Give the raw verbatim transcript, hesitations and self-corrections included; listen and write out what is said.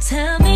tell me.